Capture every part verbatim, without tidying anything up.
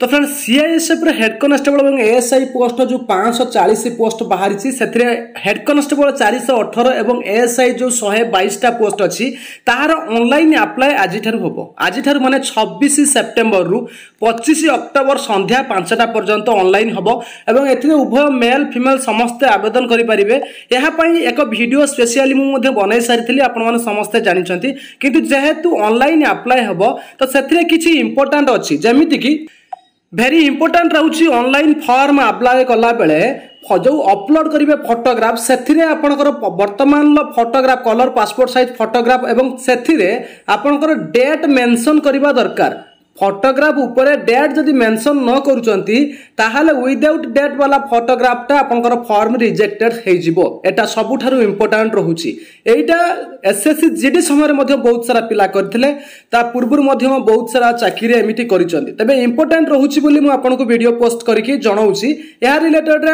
तो friends CISF head constable और ASI post जो पाँच सौ चालीस पोस्ट बाहरी से हेड कॉन्स्टेबल चार सौ अठर और एएसआई जो शहे बैसटा पोस्ट अच्छी तार ऑनलाइन आप्लाय आज हम आज माने छब्बीस सेप्टेम्बर रु पच्चीस अक्टोबर संध्या पांचटा पर्यंत ऑनलाइन हम और एथि उभय मेल फिमेल समस्ते आवेदन करेंगे। यापाई एक वीडियो स्पेशली मुझे बनई सारी आपण मैंने समस्ते जानते किंतु जेहेतु ऑनलाइन आप्लाय हम तो से किसी इंपोर्टाट अच्छी जमीती कि भेरी इंपोर्टाट रोचे ऑनलाइन फॉर्म आप्लाय कला बेले जो अपलोड करेंगे फोटोग्राफ से बर्तमान photograph colour passport size photograph एवं से आपणकर डेट मेंशन करने दरकार। फोटोग्राफ उपरे डेट जदि मेंशन न करूचंती ताहाले विदाउट डेट वाला फोटोग्राफटा आपनकर फॉर्म रिजेक्टेड हे जिवो। एटा सबुठारु इंपोर्टेंट रहूची। एटा एसएससी जेडी समय मध्ये बहुत सारा पिला करथिले ता पूर्वुर मध्ये बहुत सारा चाकरी एमिति करिचंती तबे इंपोर्टेंट रहूची बोली मु आपनको वीडियो पोस्ट करके जणाउची। या रिलेटेड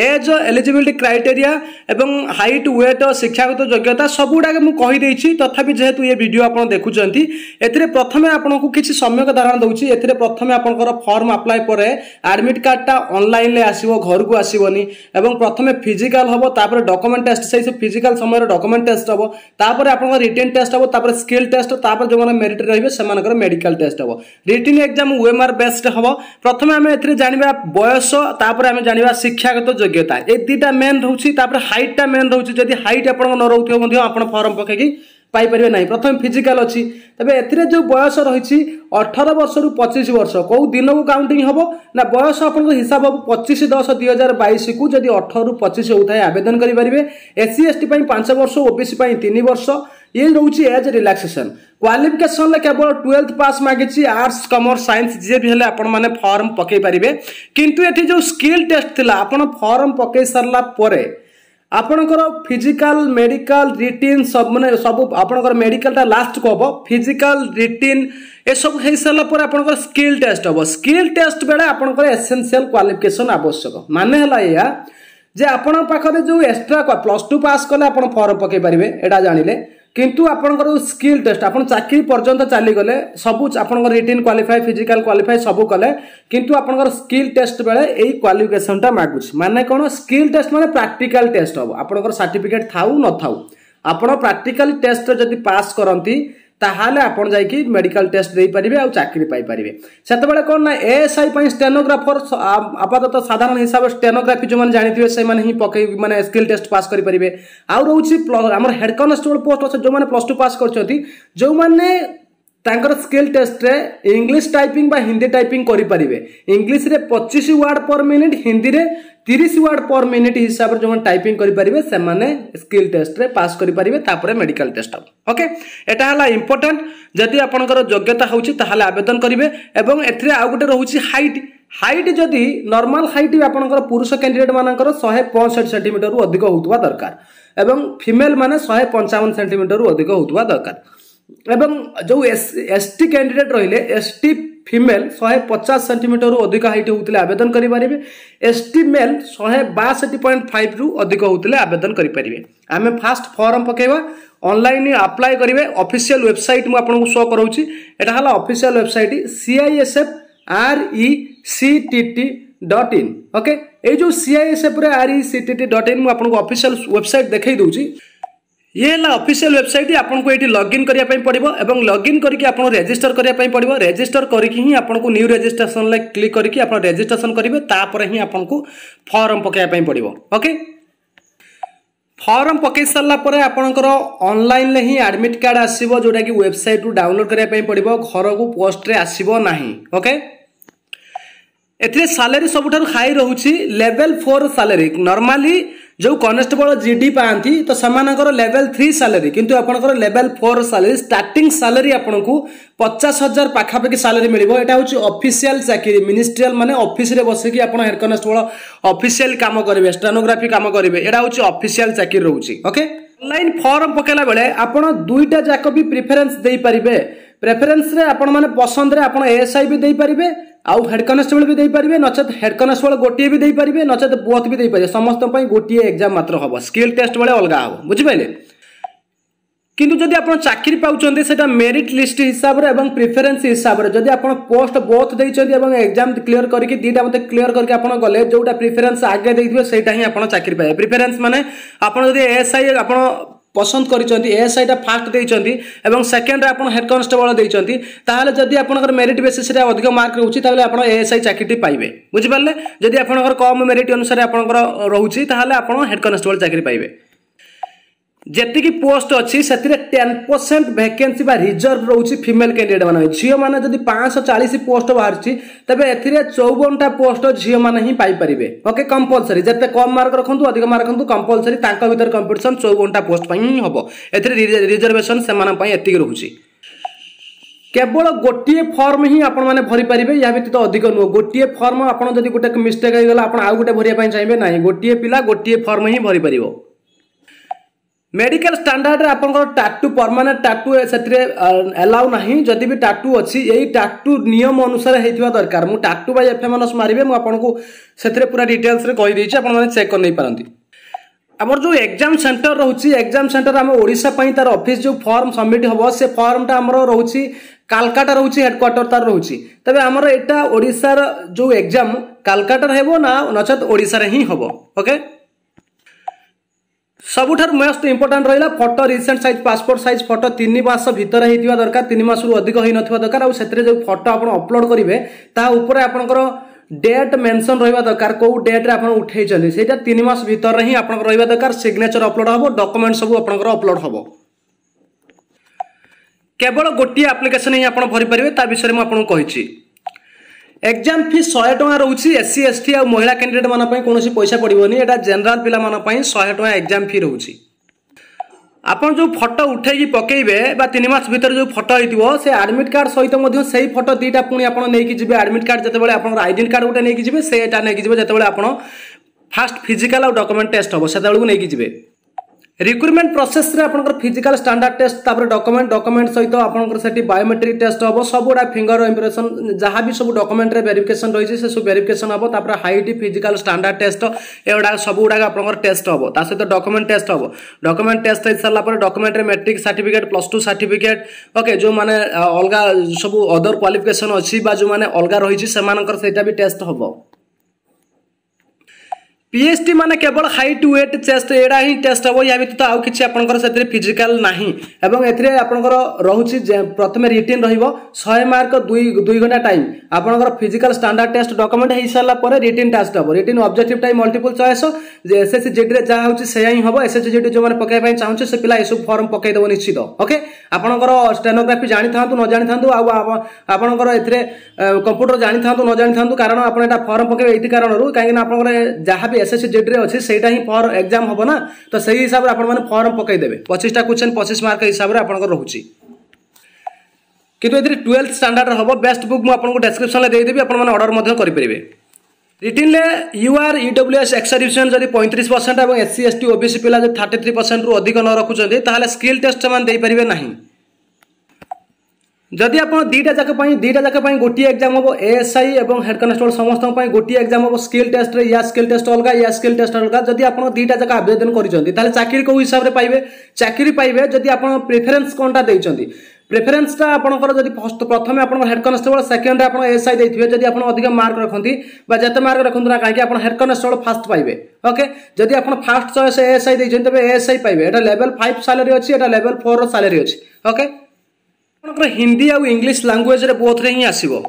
एज एलिजिबिलिटी क्राइटेरिया एवं हाइट वेट शिक्षागत योग्यता सबुडा मु कहि देछि तथापि जेहेतु ये वीडियो आपण देखुचंती एथिरे प्रथमे आपनको किछि सम्यक दूची। एथिरे प्रथमे आपनकर फॉर्म अप्लाई पर एडमिट कार्ड टा ऑनलाइन ले आसीबो घर को आसीबोनी एवं प्रथमे फिजिकल हबो तापर डॉक्यूमेंट टेस्ट सही से फिजिकल समय डॉक्यूमेंट टेस्ट हबो तापर आपनकर रिटन टेस्ट हबो तापर स्किल टेस्ट तापर जो माने मेरिट रहबे सेमानकर मेडिकल टेस्ट हबो। रिटन एग्जाम ओएमआर बेस्ड हबो। प्रथमे हमें एथिरे जानिबा वयस तापर हमें जानिबा शिक्षागत योग्यता ए दुटा मेन रहउची तापर हाइट टा मेन रहउची। जदि हाइट आपन न रहउथियो मध्ये आपन फॉर्म पकेकी पाई परिबे नहीं। प्रथम फिजिकल अच्छी तबे एथिरे जो बयस रही अठारह वर्ष रु पच्चीस वर्ष कौ दिन को काउंटिंग हम ना बयस आप हिसाब हम पच्चीस दस दुई हजार बैश को जब अठारह रु पच्चीस होता है आवेदन करेंगे। एससी एसटी पांच वर्ष ओबीसी तीन वर्ष ये रोचे एज रिलैक्सेशन। क्वालिफिकेशन केवल ट्वेल्थ पास मागिची आर्ट्स कॉमर्स साइंस जे भी हेले आपण माने फॉर्म पके परिबे किंतु एथि जो स्किल टेस्ट थिला आपण फॉर्म पके सरला परे आपणकर फिजिकल मेडिकल रिटिन सब मैंने सब आपणकर मेडिकलटा लास्ट को हम फिजिकल रिटिन ए सब हो सारा पर आपणकर स्किल टेस्ट हम। स्किल टेस्ट बेले आपणकर एसेंशियल क्वालिफिकेशन आवश्यक माने हला या जे आपण पाखरे जो एक्स्ट्रा प्लस टू पास कले आपण फॉर्म पके परिबे एटा जानिले किंतु आपणकर स्किल टेस्ट आपण चाकरी पर्यंत चली गले सब आपणकर रिटिन क्वालिफाई फिजिकल क्वालिफाई सब कले किंतु आपणकर स्किल टेस्ट बेले एई क्वालिफिकेशन टा मागुछ माने कोन स्किल टेस्ट माने प्रैक्टिकल टेस्ट हो आपणकर सर्टिफिकेट थाउ न थाउ आपण प्रैक्टिकल टेस्ट जदि पास करंती ताहाले आपण जाई कि मेडिकल टेस्ट दे परिबे आ चाकरी पाई परिबे। सेतबेले कोन ना एएसआई पई स्टेनोग्राफर आपातत साधारण हिसाब स्टेनोग्राफी जो माने जानिथिबे से माने ही पके माने स्किल टेस्ट पास करि परिबे। आ रहउची हमर हेड कॉन्स्टेबल पोस्ट जो माने प्लस टू पास करछथि जो माने तांकर स्किल टेस्ट रे इंग्लिश टाइपिंग बा हिंदी टाइपिंग करि परिबे। इंग्लिश रे पच्चीस वर्ड पर मिनिट हिंदी रे तीस वर्ड पर मिनिट हिसाब से जो टाइपिंग करेंगे से माने स्किल टेस्ट रे पास करेंगे मेडिकल टेस्ट हम। ओके एटा हला इंपोर्टेंट जदि आपनकर योग्यता होची ताहाले आवेदन करेंगे। एवं एथरे आउ गोटे रहउची हाइट हाइट जदि नॉर्मल हाइट आपनकर पुरुष कैंडिडेट मानकर शहे पैंसठ सेंटीमीटर रु अधिक होतवा दरकार एवं फीमेल माने शहे पंचावन सेंटीमीटर रु अधिक होतवा दरकार। एवं जो एसटी कैंडिडेट रहिले एसटी फीमेल शहे पचास सेंटीमीटर रु अधिक हाइट होते आवेदन करेंगे। एसटी मेल शहे बासठ पॉइंट फाइव रु अधिक होते आवेदन करेंगे। आम फास्ट फॉर्म पकेवा ऑनलाइन अप्लाई करेंगे। ऑफिशियल वेबसाइट मु आपको शो कराऊची एटा हला official website CISF RECTT dot in. Okay ये जो सीआईएसएफ आरईसीटीटी डॉट इन मु आपको ऑफिशियल वेबसाइट देखाई दूची। ये है ऑफिशियल वेबसाइट आपको ये लॉगिन करने पड़ो और लॉगिन करके आपको रजिस्टर करने पड़ो। रजिस्टर करके ही आपको न्यू रजिस्ट्रेशन क्लिक करके आप रजिस्ट्रेशन करेंगे तापर ही आपको फॉर्म पकाइवाई पड़ो। ओके फॉर्म पकई सारा पर आपणकर ऑनलाइन ही एडमिट कार्ड आसो जोटा कि वेबसाइट रू डाउनलोड करने पड़ो घर को पोस्ट आसो ना। ओके एथिरे सैलरी सबुठारु हाई रहउची लेवल फोर सैलरी नॉर्मली जो कॉन्स्टेबल जीडी पाती तो सेमानकर लेवल थ्री सैलरी किंतु आपनकर level four salary starting salary आपनकू पचास हजार पाखापाखि सैलरी मिलिबो। एटा होची ऑफिशियल चाकरी मिनिस्ट्रियल माने ऑफिस रे बस कि आपण हेड कॉन्स्टेबल ऑफिशियल काम करिवे स्टेनोग्राफी काम करिवे एटा होची ऑफिशियल चाकरी रहउची। ओके ऑनलाइन फॉर्म पकेला बेले आपण दुईटा जाक भी प्रेफरेंस दे परिबे। प्रेफरेंस रे आपण माने पसंद रे आपण एएसआई भी दे परिबे आउ हेड कॉन्स्टेबल भी दे पारिबे नचेत हेड कॉन्स्टेबल गोटे भी दे पारिबे नचेत बोथ भी दे पारिबे। समस्त गोटे एग्जाम मात्र हम स्किल टेस्ट बेले अलग हम बुझे किंतु जदि आप चाकरी पाँच से मेरीट लिस्ट हिसाब रे एवं प्रिफरेन्स हिसाब रे जदि आप पोस्ट बोथ देइछथि एवं एग्जाम क्लियर करके दीटा मते क्लियर करके आप गले जोटा प्रिफरेन्स आगे देइथिबे सेटा ही आप चाकरी पाए। प्रिफरेन्स माने आप जदि एएसआई आप पसंद करिसेंती एएसआईटा फास्ट देइसेंती एवं सेकेंड आप हेड कन्स्टेबल देइसेंती ताहले जदि आपनकर मेरिट बेसिस रे अधिक मार्क रहउची ताहले आपण एएसआई चाकरीटी पाइबे। बुझि पाले जदि आपनकर कम मेरिट अनुसार आपनकर रहउची ताहले आपण हेड कन्स्टेबल चाकरी पाइबे। जेति की पोस्ट अच्छी से टेन परसेंट वैकेंसी बा रिजर्व रोची फीमेल कैंडिडेट माने झियो माने जदि पाँच सौ चालीस पोस्ट बाहरची तबे एथिरे चौवन टा पोस्ट झियो माने ही पाई परिबे। ओके कंपलसरी जते कम मार्क रखंतु अधिक मार्क रखंतु कंपलसरी तांका भीतर कंपटीशन चौवन टा पोस्ट पई ही होबो। एथिरे रिजर्वेशन सेमान पई एतिक रहूची केवल गोटे फर्म ही आपण माने भरी परिबे या व्यतीत अधिक नुह। गोटे फर्म आपण जदि गोटे मिस्टेक हो गला आपण आउ गोटे भरिया पई चाहिबे नाही। गोटे पिला गोटे फर्म ही भरी परिबो। मेडिकल स्टैंडर्ड आप टाटू परमानेंट टाटू से अलाउ ना जदि भी टाटू अच्छी यही टाटू नियम अनुसार होता दरकार। मुझे टाटू बाय एफएम मनोज मारे मुझे पूरा डिटेल्स रे कही देछि आपण चेक कर नहीं पारंती। आम जो एग्जाम सेंटर रोचे एग्जाम सेंटर आम ओडिशा पई तार ऑफिस जो फॉर्म सबमिट होबो से फॉर्मटा आम रोचे कालकाटा रोचे हेडक्वार्टर तार रोचे। तबे आम एटा ओडिशार जो एग्जाम कालकाटा हेबो ना नचत ओडिशा रे ही होबो। ओके सबुठार मोस्ट इंपोर्टाट रहा photo recent size passport size photo तीन मस भर होता दरकार तीन मस रु अधिक होता दरकार। आज से जो फोटो आप अपलोड करेंगे ताऊपर आपर डेट मेंशन रहा दरकार कौ डेट्रे आप उठे से तीन मस भर ही आप रहा दरकार। सिग्नेचर अपलोड हम डॉक्यूमेंट सब आप अपलोड हम केवल गोटे आप्लिकेसन ही आप भरी पारे ता विषय मुझे कही। एग्जाम फी सौ टका रोची एससी एसटी आ महिला कैंडिडेट माना कौन पैसा पड़ोनी एटा जनरल पिला सौ टका एग्जाम फी रोची। आपन जो फोटो उठे पकेबे बा तीन मास भीतर जो फोटो होइतिबो से एडमिट कार्ड सहित मध्य सेही फोटो दीटा पुणी आप नेकी जिबे। एडमिट कार्ड जेतेबेले आपन आइडेंट कार्ड गोटे नेकी जिबे सेटा नेकी जिबे जेतेबेले आपन फास्ट फिजिकल आ डॉक्यूमेंट टेस्ट होबो सेतेबेले नेकी जिबे। रिक्रुटमेंट प्रोसेस रे आपनकर फिजिकल स्टैंडर्ड टेस्ट तापर डॉक्यूमेंट डॉक्यूमेंट सहित आपनकर सेठी बायोमेट्रिक टेस्ट होबो सबुडा फिंगर इंप्रेशन जहां भी सब डॉक्यूमेंट रे वेरिफिकेशन रही से सब वेरिफिकेशन होबो। तापर हाइट फिजिकल स्टैंडर्ड टेस्ट एडा सबुडा आपनकर टेस्ट होबो ता सहित डॉक्यूमेंट टेस्ट होबो। डॉक्यूमेंट टेस्ट हो सारा पर डॉक्यूमेंट रे matric certificate plus two certificate okay जो माने अलगा सब अदर क्वालिफिकेशन अछि बा जो माने अलगा रही से मानकर सेटा भी टेस्ट होबो। पीएचटी माने केवल हाइट वेट चेस्ट एडा ही टेस्ट हम या व्यतीत आउ किसी आपंकर फिजिकाल ना एवं एथिरे आपंकर रहुछि प्रथम रिटिन रहिबो सौ मार्क दुई दुई घंटा टाइम आपंकर फिजिकल स्टैंडर्ड टेस्ट डॉक्यूमेंट हो सारा पर रिटिन टेस्ट हम। Written objective time multiple choice SSC GD रे जहाँ होछि सेया ही हम। एसएससी जेडी जो माने पकाय पय चाहुछि से पिला एसु फॉर्म पकाय देबो निश्चित। ओके आपंकर स्टेनोग्राफी जानि थांतु न जानि थांतु आ आपंकर एथिरे कंप्यूटर जानि थांतु न जानि थांतु कारण आपन एटा फॉर्म पकाय एथि कारण रु काहे ना आपंकर जहाँ भी एसएससी जेडी रे अछि सेटा ही फॉर एग्जाम होबो ना तो सही हिसाब रे आपण माने फॉर्म पकाई देबे। पच्चीस टा क्वेश्चन पच्चीस मार्क हिसाब रे आपण को रहउची किंतु एथि ट्वेल्थ स्टैंडर्ड रे होबो। बेस्ट बुक म आपण को डिस्क्रिप्शन ले देई देबी आपण माने ऑर्डर मधे करि परिबे। रिटिन ले यूआर ईडब्ल्यूएस एक्स सर्विसमैन जदि पैंतीस परसेंट एवं एससी एसटी ओबीसी पिला जदि तैंतीस परसेंट रु अधिक न रखुचंदे ताहाले स्किल टेस्ट मान देई परिबे नाही। जदि आप दीटा जाक दीटा जाक गोटे एग्जाम हम एएसआई और हेड कन्स्टेबल समस्त गोटे एग्जाम हम। स्किल टेस्ट रे या स्किल टेस्ट अलग या स्किल टेस्ट अलग जदि आप दीटा जाक आवेदन कर चाकरी कौ हिसाब से पाइबे चाकरी पाइबे जदि आप प्रेफरेन्स कौनटा देखते प्रेफरेन्सटा आपंकर जदि फर्स्ट प्रथम आपंकर हेड कन्स्टेबल सेकेंड आप एएसआई देइथिबे जदि आप अधिक मार्क रखती जते मार्क रखना कहीं आप हेड कन्स्टेबल फास्ट पाइबे। ओके जदि आप फास्ट चॉइस एएसआई देइछन तबे एएसआई पाइबे। एटा लेवल फाइव सैलरी अच्छी एटा लेवल फोर सैलरी अच्छी। ओके हिंदी आउ इंग्लिश लैंग्वेज रे बोथ रे ही आसीबो।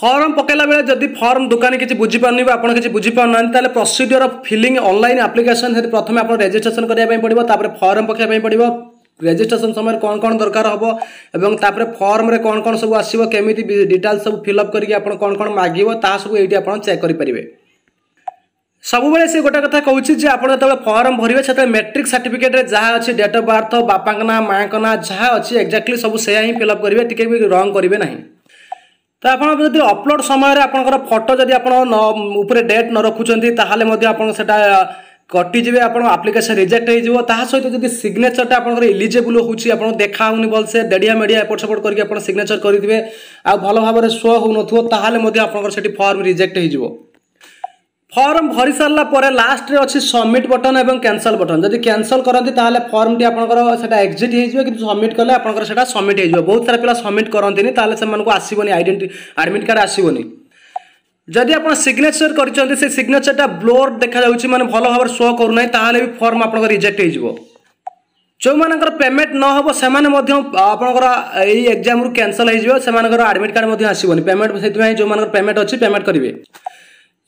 फॉर्म पकेला बेले जदि फॉर्म दुकानी किसी बुझी पारनिबो आपण किसी बुझी पारना ताले procedure of filling online application हे प्रथमे आपण रजिस्ट्रेशन करिया पई पड़िबो तापर फॉर्म पकेया पई पड़िबो रजिस्ट्रेशन समय कौन कौन दरकार हबो एवं तापर फॉर्म रे कौन कौन सब आसीबो केमिति डिटेल सब फिलअप करिके आपण कौन कौन मागीबो ता सब एटी आपण चेक करि परिबे। सब बेले से गोटे कथा कहूँ जे आप जो फॉर्म भरवे से मैट्रिक सर्टिफिकेट रे जहाँ अच्छे डेट ऑफ बर्थ बापा ना माँ का ना जहाँ अच्छी एक्जाक्टली सब से ही फिलअप करेंगे टी भी रंग करेंगे ना। तो आपड़ी अपलोड समय आपर फोटो जब आप डेट न रखुच्च आपटा कटिजे आप आप्लिकेसन रिजेक्ट हो सहित जब सिग्नेचरटा आप इलिजिबल हो देखा होनी भलसे डेढ़िया मेढ़िया एपट सेपट करके सिग्नेचर करेंगे आ भल भाव शो हो न फॉर्म रिजेक्ट हो। फर्म भरी सारापर लास्ट रे अच्छी सबमिट बटन और कैनसल बटन जब कैनसल करती फर्म टी आपटा एक्जिट हो कि सबमिट कले आपटा सबमिट हो बहुत सारा पिला सबमिट करते आसबनी आइडेंट एडमिट कार्ड आसबनी जदि आप सिग्नेचर करते से सिग्नेचरटा ब्लोर देखा माने भल भाव शो करूना ताहले भी फॉर्म आप रिजेक्ट हो जो मानकर पेमेंट न हो से आपर यही एग्जाम रु कैंसल हो एडमिट कार्ड आसबनी पेमेंट से जो मानकर पेमेंट अच्छी पेमेंट करेंगे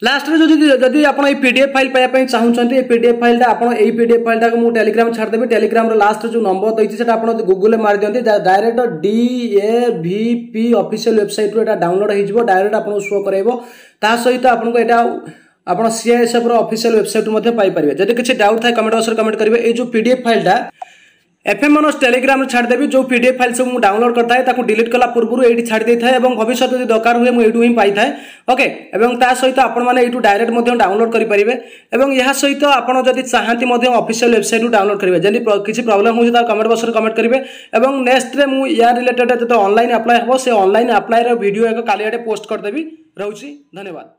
लास्ट में जदि आप पीडीएफ फाइल पाइबा चाहूँगी पीडीएफ फाइलटा आप पीडीएफ फाइलटा मुझे टेलीग्राम छाड़देवी टेलीग्राम लास्ट जो नंबर देती है आप गूगल मार दिखते डायरेक्ट डीएवीपी ऑफिशियल वेबसाइट रू डाउनलोड हो डायरेक्ट आपको शो कर सहित आपको यहाँ सीआईएसएफ ऑफिशियल वेबसाइट पाइपर जब किसी डाउट था कमेंट बॉक्स में कमेंट करेंगे ये जो पीडीएफ फाइलटा एफएम मनोज टेलीग्राम छाड़देवी जो पीडीएफ फाइल सब डाउनलोड करता है डिलीट कला पूर्व ये छाड़ी थाए भविष्य जो दरकार हुए मुझे ही पाई थाए ओके सहित आपंट डायरेक्ट डाउनलोड करेंगे और यह सहित आपड़ जब चाहती ऑफिशियल वेबसाइट रू डाउनलोड करेंगे जमी किसी प्रॉब्लम होता कमेंट बॉक्स में कमेंट करेंगे और नेक्स्ट में मुझे या रिलेटेड जो ऑनलाइन अप्लाई हम से ऑनलाइन अप्लाई वीडियो एक काली आड़े पोस्ट करदेवी रोचे धन्यवाद।